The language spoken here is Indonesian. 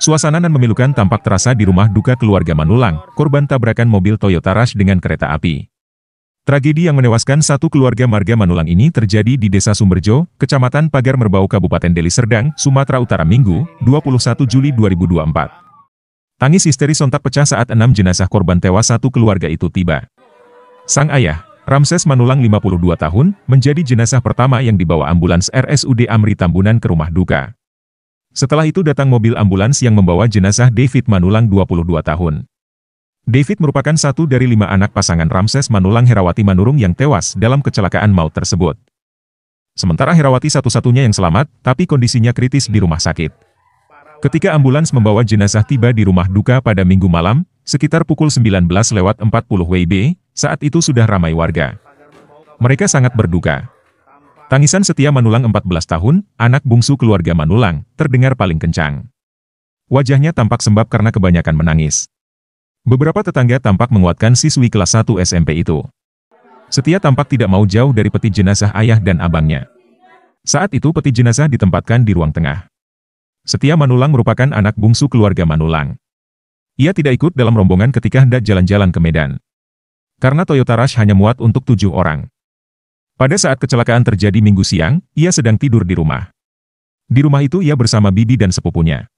Suasana nan memilukan tampak terasa di rumah duka keluarga Manullang, korban tabrakan mobil Toyota Rush dengan kereta api. Tragedi yang menewaskan satu keluarga marga Manullang ini terjadi di Desa Sumberjo, Kecamatan Pagar Merbau, Kabupaten Deli Serdang, Sumatera Utara Minggu, 21 Juli 2024. Tangis histeris sontak pecah saat 6 jenazah korban tewas satu keluarga itu tiba. Sang ayah, Ramses Manullang 52 tahun, menjadi jenazah pertama yang dibawa ambulans RSUD Amri Tambunan ke rumah duka. Setelah itu datang mobil ambulans yang membawa jenazah David Manullang 22 tahun. David merupakan satu dari 5 anak pasangan Ramses Manullang Herawati Manurung yang tewas dalam kecelakaan maut tersebut. Sementara Herawati satu-satunya yang selamat, tapi kondisinya kritis di rumah sakit. Ketika ambulans membawa jenazah tiba di rumah duka pada Minggu malam, sekitar pukul 19.40 WIB, saat itu sudah ramai warga. Mereka sangat berduka. Tangisan Setia Manullang 14 tahun, anak bungsu keluarga Manullang, terdengar paling kencang. Wajahnya tampak sembab karena kebanyakan menangis. Beberapa tetangga tampak menguatkan siswi kelas 1 SMP itu. Setia tampak tidak mau jauh dari peti jenazah ayah dan abangnya. Saat itu peti jenazah ditempatkan di ruang tengah. Setia Manullang merupakan anak bungsu keluarga Manullang. Ia tidak ikut dalam rombongan ketika hendak jalan-jalan ke Medan. Karena Toyota Rush hanya muat untuk 7 orang. Pada saat kecelakaan terjadi Minggu siang, ia sedang tidur di rumah. Di rumah itu ia bersama bibi dan sepupunya.